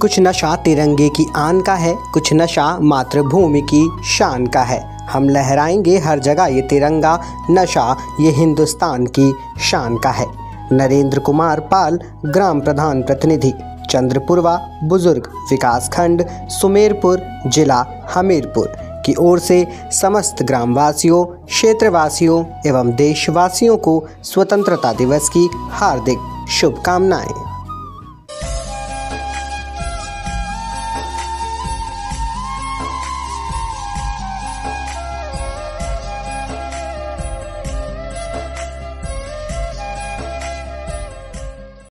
कुछ नशा तिरंगे की आन का है, कुछ नशा मातृभूमि की शान का है। हम लहराएंगे हर जगह ये तिरंगा, नशा ये हिंदुस्तान की शान का है। नरेंद्र कुमार पाल, ग्राम प्रधान प्रतिनिधि, चंद्रपुरवा, बुजुर्ग, विकासखंड, सुमेरपुर, जिला हमीरपुर की ओर से समस्त ग्रामवासियों, क्षेत्रवासियों एवं देशवासियों को स्वतंत्रता दिवस की हार्दिक शुभकामनाएं।